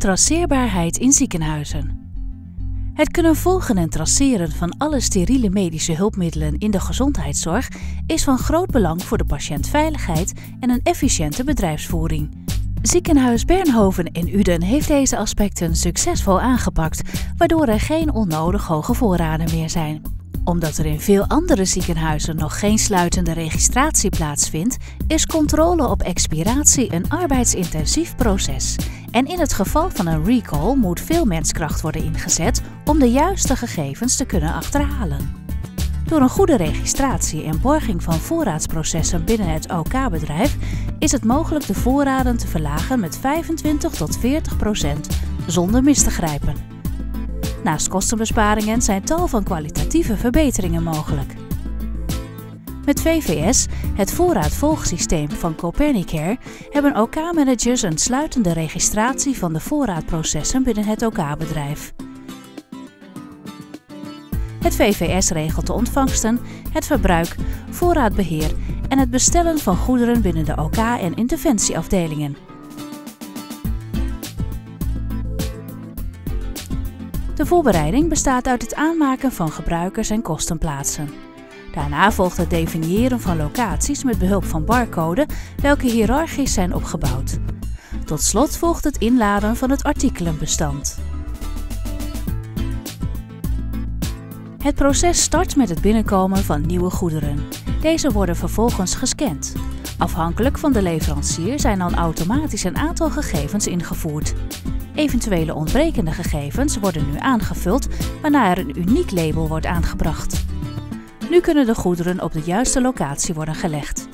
Traceerbaarheid in ziekenhuizen. Het kunnen volgen en traceren van alle steriele medische hulpmiddelen in de gezondheidszorg is van groot belang voor de patiëntveiligheid en een efficiënte bedrijfsvoering. Ziekenhuis Bernhoven in Uden heeft deze aspecten succesvol aangepakt, waardoor er geen onnodig hoge voorraden meer zijn. Omdat er in veel andere ziekenhuizen nog geen sluitende registratie plaatsvindt, is controle op expiratie een arbeidsintensief proces. En in het geval van een recall moet veel menskracht worden ingezet om de juiste gegevens te kunnen achterhalen. Door een goede registratie en borging van voorraadsprocessen binnen het OK-bedrijf is het mogelijk de voorraden te verlagen met 25 tot 40% zonder mis te grijpen. Naast kostenbesparingen zijn tal van kwalitatieve verbeteringen mogelijk. Met VVS, het Voorraad Volg Systeem van Copernicare, hebben OK-managers een sluitende registratie van de voorraadprocessen binnen het OK-bedrijf. Het VVS regelt de ontvangsten, het verbruik, voorraadbeheer en het bestellen van goederen binnen de OK- en interventieafdelingen. De voorbereiding bestaat uit het aanmaken van gebruikers- en kostenplaatsen. Daarna volgt het definiëren van locaties met behulp van barcode, welke hiërarchisch zijn opgebouwd. Tot slot volgt het inladen van het artikelenbestand. Het proces start met het binnenkomen van nieuwe goederen. Deze worden vervolgens gescand. Afhankelijk van de leverancier zijn dan automatisch een aantal gegevens ingevoerd. Eventuele ontbrekende gegevens worden nu aangevuld, waarna er een uniek label wordt aangebracht. Nu kunnen de goederen op de juiste locatie worden gelegd.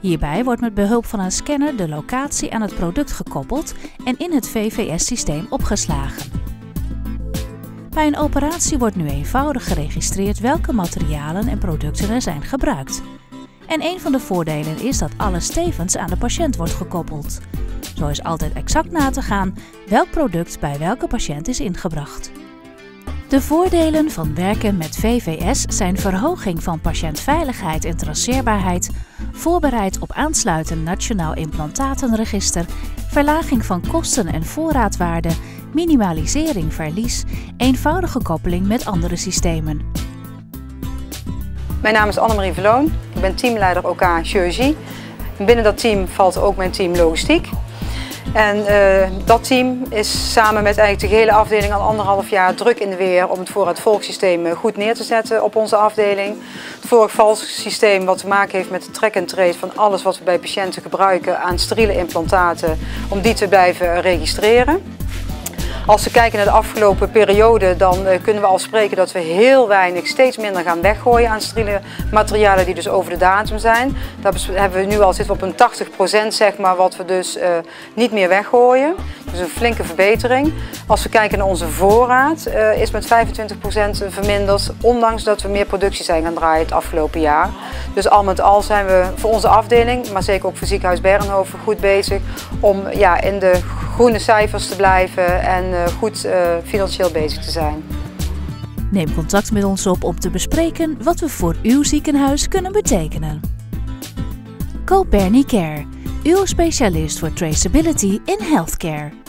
Hierbij wordt met behulp van een scanner de locatie aan het product gekoppeld en in het VVS-systeem opgeslagen. Bij een operatie wordt nu eenvoudig geregistreerd welke materialen en producten er zijn gebruikt. En een van de voordelen is dat alles tevens aan de patiënt wordt gekoppeld. Zo is altijd exact na te gaan welk product bij welke patiënt is ingebracht. De voordelen van werken met VVS zijn verhoging van patiëntveiligheid en traceerbaarheid, voorbereid op aansluitend nationaal implantatenregister, verlaging van kosten en voorraadwaarde, minimalisering verlies, eenvoudige koppeling met andere systemen. Mijn naam is Annemarie Veloon, ik ben teamleider OK Chirurgie. Binnen dat team valt ook mijn team Logistiek. En dat team is samen met eigenlijk de hele afdeling al 1,5 jaar druk in de weer om het Voorraad Volg Systeem goed neer te zetten op onze afdeling. Het Voorraad Volg Systeem, wat te maken heeft met de track and trace van alles wat we bij patiënten gebruiken aan steriele implantaten, om die te blijven registreren. Als we kijken naar de afgelopen periode, dan kunnen we al spreken dat we heel weinig, steeds minder gaan weggooien aan steriele materialen die dus over de datum zijn. Daar hebben we nu al, zitten we op een 80% zeg maar, wat we dus niet meer weggooien. Dus een flinke verbetering. Als we kijken naar onze voorraad, is met 25% verminderd, ondanks dat we meer productie zijn gaan draaien het afgelopen jaar. Dus al met al zijn we voor onze afdeling, maar zeker ook voor Ziekenhuis Bernhoven, goed bezig om ja, in de groene cijfers te blijven en goed financieel bezig te zijn. Neem contact met ons op om te bespreken wat we voor uw ziekenhuis kunnen betekenen. Copernicare, uw specialist voor traceability in healthcare.